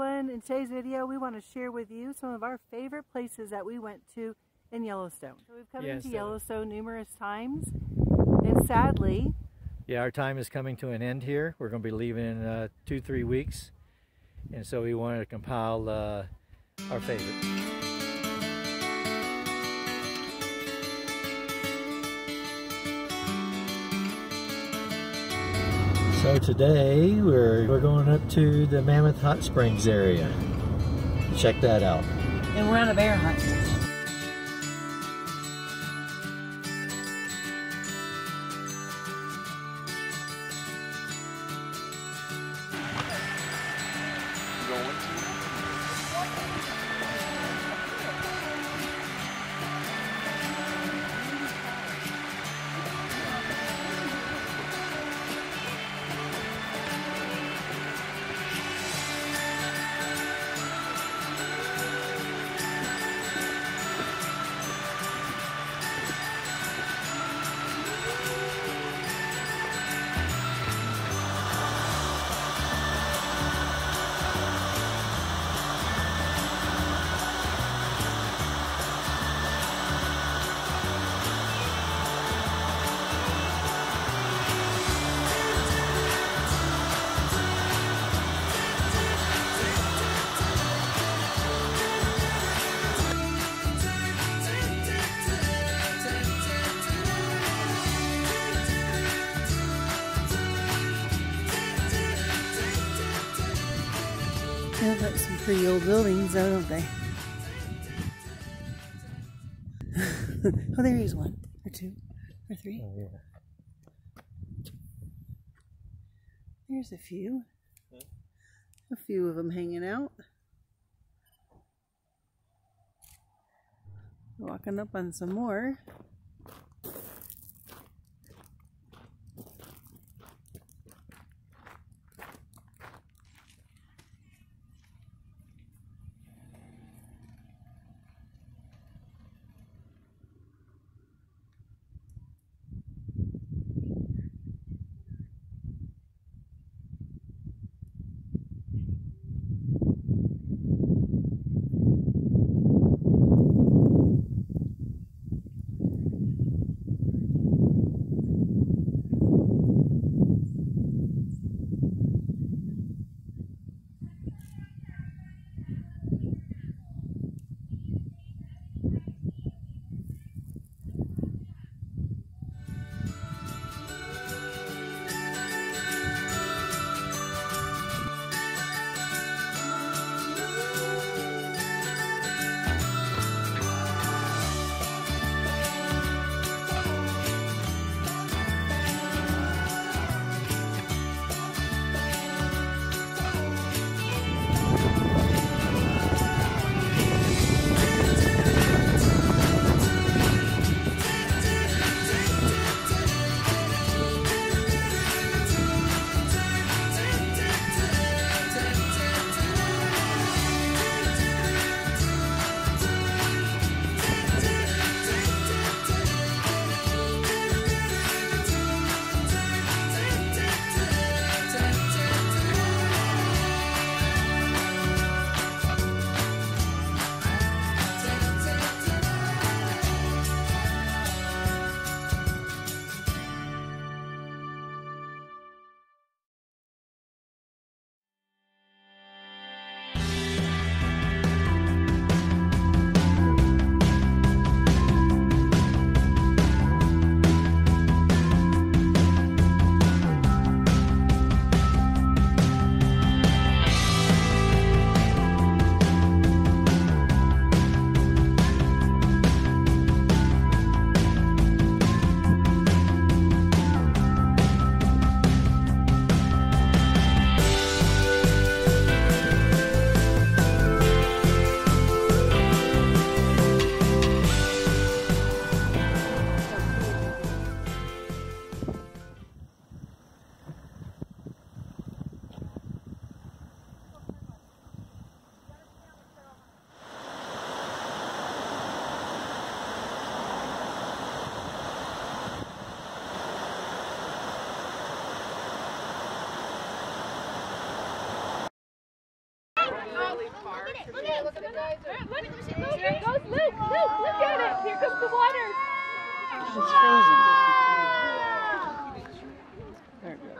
everyone. In today's video, we want to share with you some of our favorite places that we went to in Yellowstone. So we've come into Yellowstone numerous times, and sadly... Yeah, our time is coming to an end here. We're going to be leaving in 2-3 weeks, and so we wanted to compile our favorites. So today we're going up to the Mammoth Hot Springs area. Check that out. And we're on a bear hunt. They've got some pretty old buildings though, don't they? Oh, there is one, or two, or three. Oh, yeah. There's a few. Huh? A few of them hanging out. Walking up on some more. it. Look at the guys. Look, here goes Luke. Luke, look at it. Here comes the water. It's frozen. There it goes.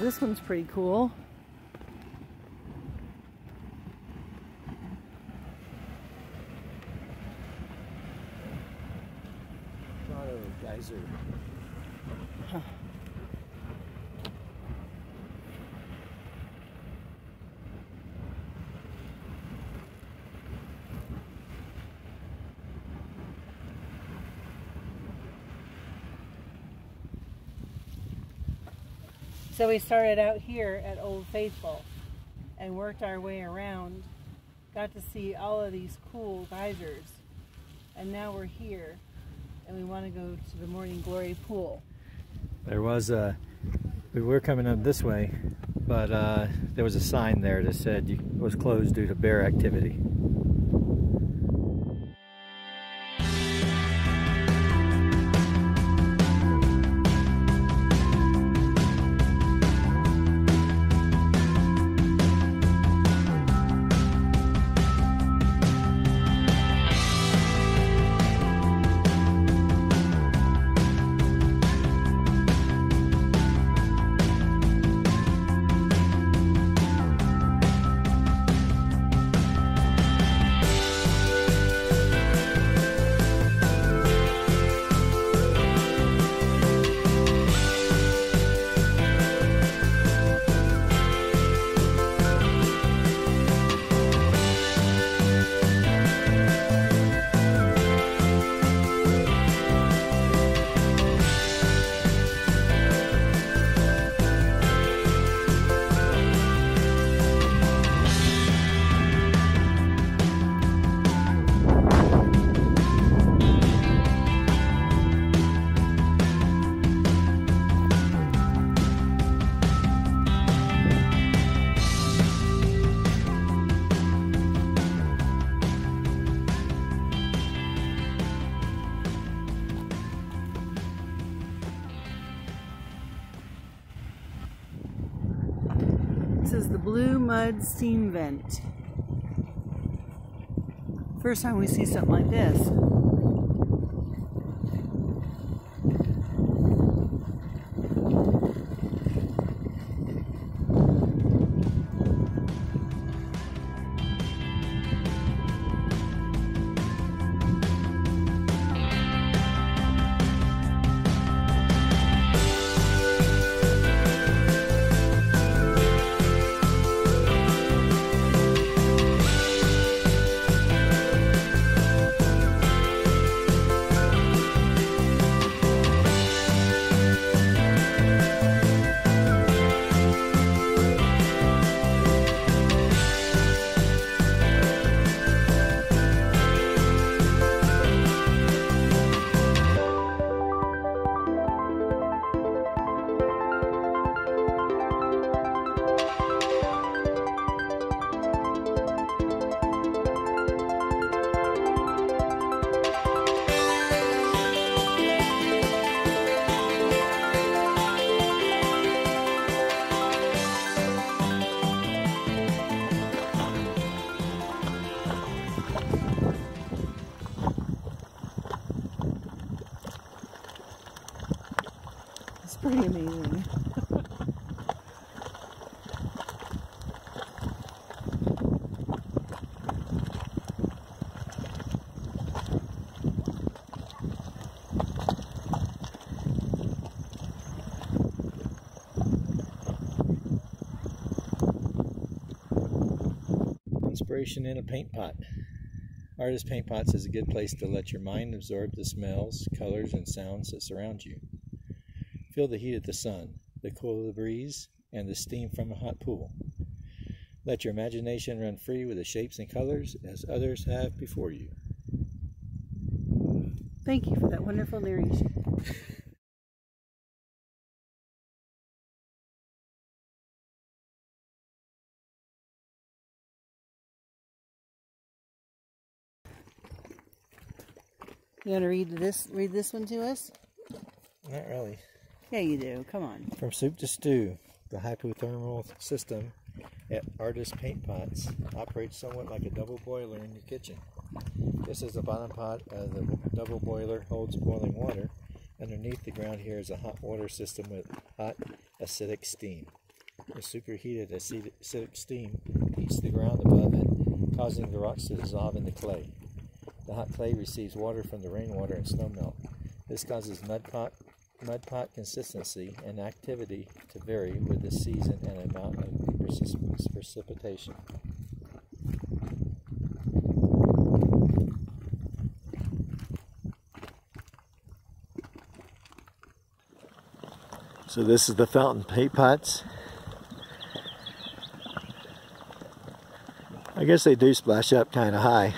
This one's pretty cool. Oh, geyser. Huh. So we started out here at Old Faithful and worked our way around, got to see all of these cool geysers, and now we're here and we want to go to the Morning Glory Pool. There was a, we were coming up this way, but there was a sign there that said it was closed due to bear activity. Mud steam vent. First time we see something like this. pretty amazing. Inspiration in a paint pot. Artist's Paint Pots is a good place to let your mind absorb the smells, colors, and sounds that surround you. Feel the heat of the sun, the cool of the breeze, and the steam from a hot pool. Let your imagination run free with the shapes and colors as others have before you. Thank you for that wonderful narration. You want to read this one to us? Not really. Yeah, you do. Come on. From Soup to Stew, the hypothermal system at Artist's Paint Pots operates somewhat like a double boiler in your kitchen. This is the bottom pot of the double boiler holds boiling water. Underneath the ground here is a hot water system with hot acidic steam. The superheated acidic steam heats the ground above it, causing the rocks to dissolve in the clay. The hot clay receives water from the rainwater and snowmelt. This causes mud pot consistency and activity to vary with the season and amount of precipitation. So this is the fountain paint pots. I guess they do splash up kind of high.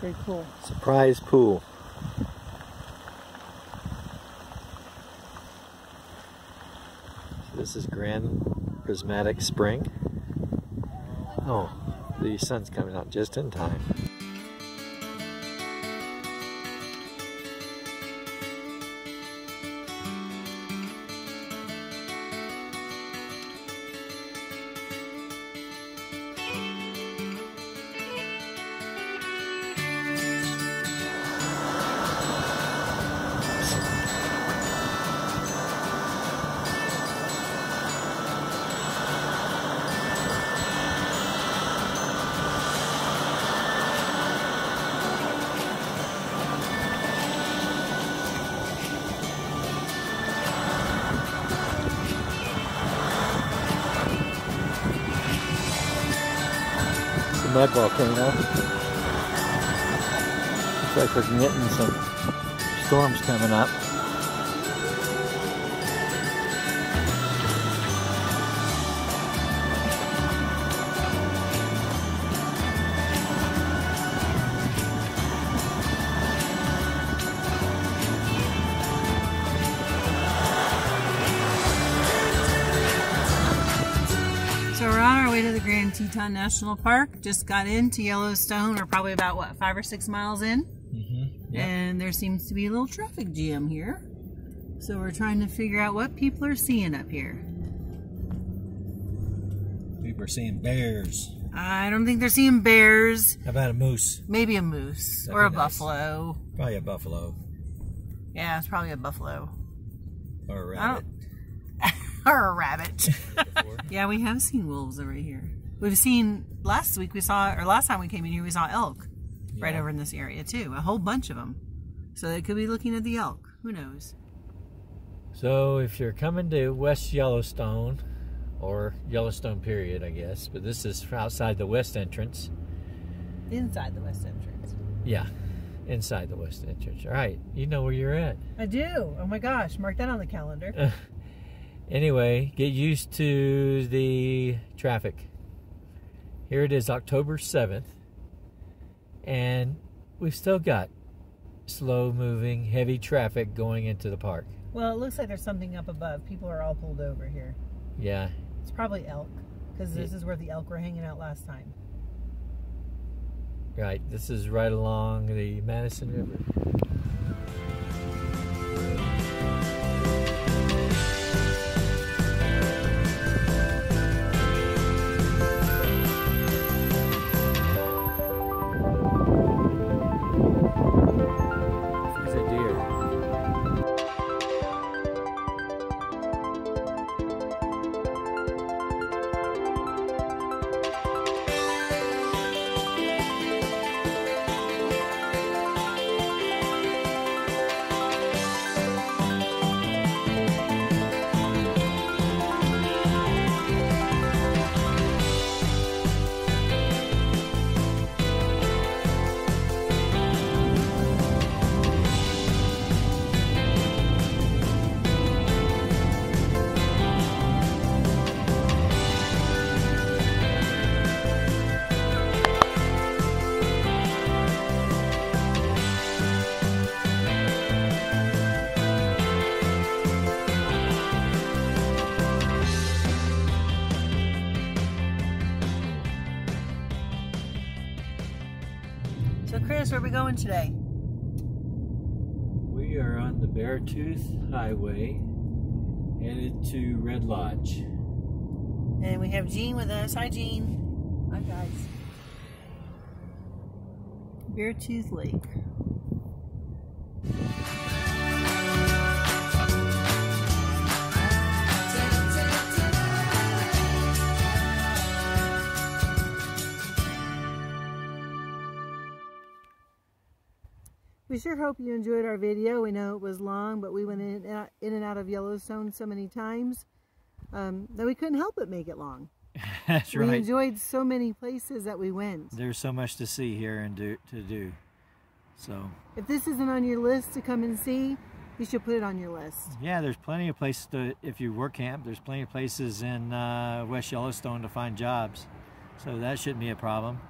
Very cool. Surprise pool. So this is Grand Prismatic Spring. Oh, the sun's coming out just in time. Mud volcano. Looks like we're getting some storms coming up. Teton National Park. Just got into Yellowstone. We're probably about, what, 5 or 6 miles in? Mm-hmm. Yep. And there seems to be a little traffic jam here. So we're trying to figure out what people are seeing up here. People are seeing bears. I don't think they're seeing bears. How about a moose? Maybe a moose. That'd or a nice. Buffalo. Probably a buffalo. Yeah, it's probably a buffalo. Or a rabbit. Or a rabbit. Yeah, we have seen wolves over here. We've seen, last time we came in here, we saw elk right over in this area too. A whole bunch of them. So they could be looking at the elk. Who knows? So if you're coming to West Yellowstone, or Yellowstone period, I guess, but this is outside the west entrance. Inside the west entrance. Yeah, inside the west entrance. All right, you know where you're at. I do. Oh my gosh, mark that on the calendar. Anyway, get used to the traffic. Here it is October 7th, and we've still got slow-moving, heavy traffic going into the park. Well, it looks like there's something up above. People are all pulled over here. Yeah. It's probably elk, because this is where the elk were hanging out last time. Right. This is right along the Madison River. So Chris, where are we going today? We are on the Beartooth Highway, headed to Red Lodge. And we have Jean with us. Hi, Jean. Hi, guys. Beartooth Lake. We sure hope you enjoyed our video. We know it was long, but we went in and out of Yellowstone so many times that we couldn't help but make it long. That's right. We enjoyed so many places that we went. There's so much to see here and to do. So if this isn't on your list to come and see, you should put it on your list. Yeah, there's plenty of places to, if you work camp, there's plenty of places in West Yellowstone to find jobs. So that shouldn't be a problem.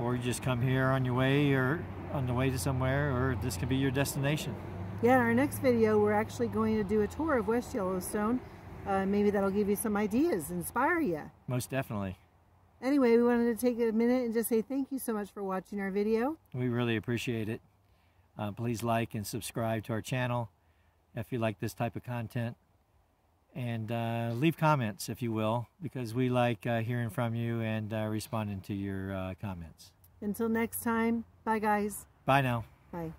Or you just come here on your way, or on the way to somewhere, or this could be your destination. Yeah, in our next video we're actually going to do a tour of West Yellowstone. Maybe that'll give you some ideas, inspire you. Most definitely. Anyway, we wanted to take a minute and just say thank you so much for watching our video. We really appreciate it. Please like and subscribe to our channel if you like this type of content. And leave comments if you will, because we like hearing from you and responding to your comments. Until next time, bye guys. Bye now. Bye.